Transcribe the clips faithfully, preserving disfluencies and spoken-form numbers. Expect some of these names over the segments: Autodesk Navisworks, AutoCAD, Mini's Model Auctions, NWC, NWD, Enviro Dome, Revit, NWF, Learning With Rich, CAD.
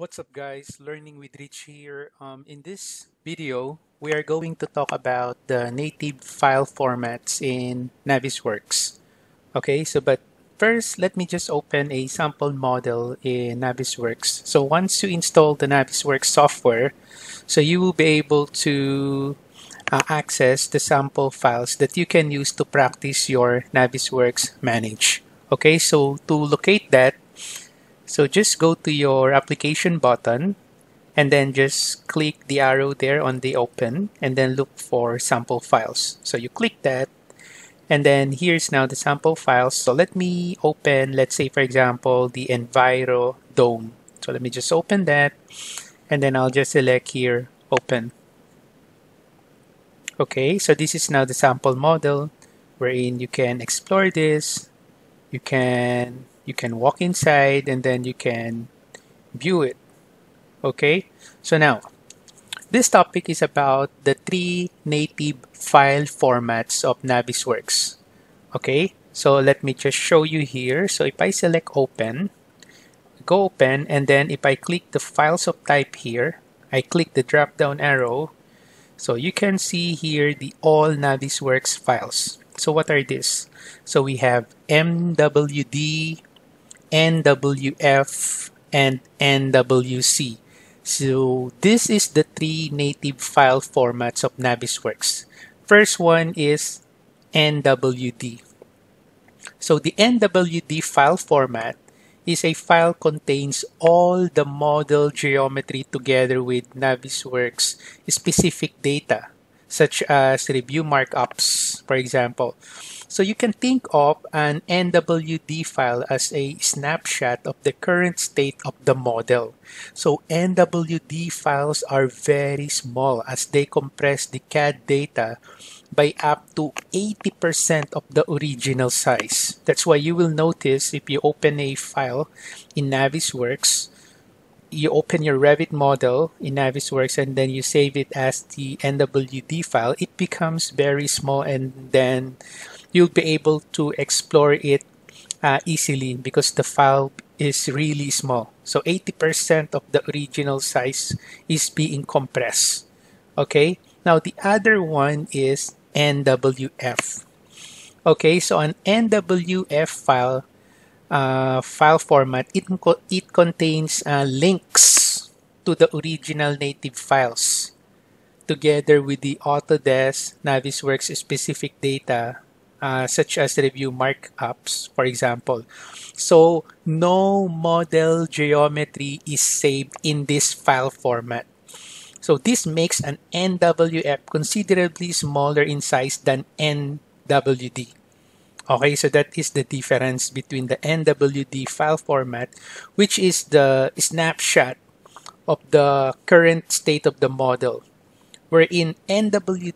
What's up guys, Learning with Rich here. Um, in this video, we are going to talk about the native file formats in Navisworks. Okay, so but first, let me just open a sample model in Navisworks. So once you install the Navisworks software, so you will be able to uh, access the sample files that you can use to practice your Navisworks manage. Okay, so to locate that, so just go to your application button and then just click the arrow there on the open and then look for sample files. So you click that and then here's now the sample files. So let me open, let's say for example, the Enviro Dome. So let me just open that and then I'll just select here, open. Okay, so this is now the sample model wherein you can explore this, you can You can walk inside and then you can view it. Okay, so now this topic is about the three native file formats of Navisworks. Okay, so let me just show you here. So if I select open, go open, and then if I click the files of type here, I click the drop down arrow. So you can see here the all Navisworks files. So what are these? So we have M W D, N W F, and N W C. So this is the three native file formats of Navisworks. First one is N W D. So the N W D file format is a file contains all the model geometry together with Navisworks specific data, such as review markups, for example. So you can think of an N W D file as a snapshot of the current state of the model. So N W D files are very small as they compress the C A D data by up to eighty percent of the original size. That's why you will notice if you open a file in Navisworks, you open your Revit model in Navisworks and then you save it as the N W D file, it becomes very small and then you'll be able to explore it uh, easily because the file is really small. So eighty percent of the original size is being compressed. Okay, now the other one is N W F. Okay, so an N W F file Uh, file format, it, it contains uh, links to the original native files together with the Autodesk Navisworks specific data uh, such as review markups, for example. So no model geometry is saved in this file format. So this makes an N W F considerably smaller in size than N W D. Okay, so that is the difference between the N W D file format, which is the snapshot of the current state of the model, wherein N W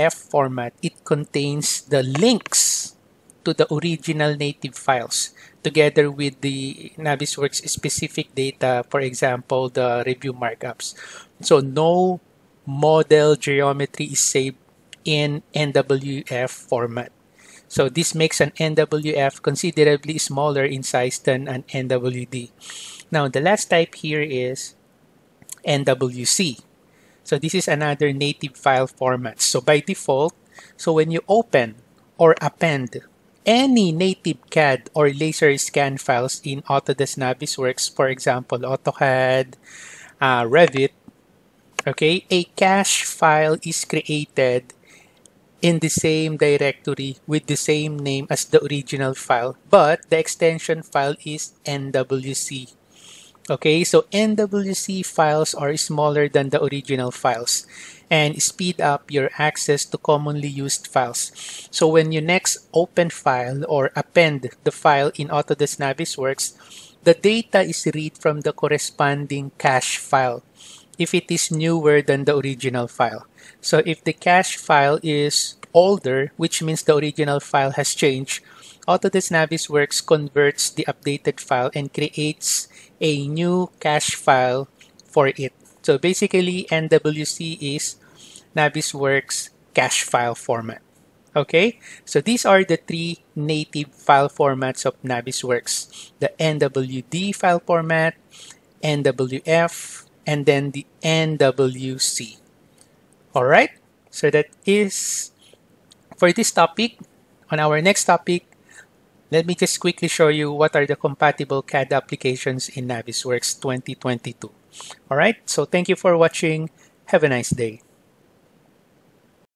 F format, it contains the links to the original native files together with the Navisworks specific data, for example, the review markups. So no model geometry is saved in N W F format. So this makes an N W F considerably smaller in size than an N W D. Now the last type here is N W C. So this is another native file format. So by default, so when you open or append any native C A D or laser scan files in Autodesk Navisworks, for example, AutoCAD, uh, Revit, okay, a cache file is created in the same directory with the same name as the original file, but the extension file is N W C. Okay, so N W C files are smaller than the original files and speed up your access to commonly used files. So when you next open file or append the file in Autodesk Navisworks, the data is read from the corresponding cache file if it is newer than the original file. So if the cache file is older, which means the original file has changed, Autodesk Navisworks converts the updated file and creates a new cache file for it. So basically, N W C is Navisworks cache file format. Okay, so these are the three native file formats of Navisworks: the N W D file format, N W F, and then the N W C. All right, so that is for this topic. On our next topic, let me just quickly show you what are the compatible C A D applications in Navisworks twenty twenty-two. All right, so thank you for watching. Have a nice day.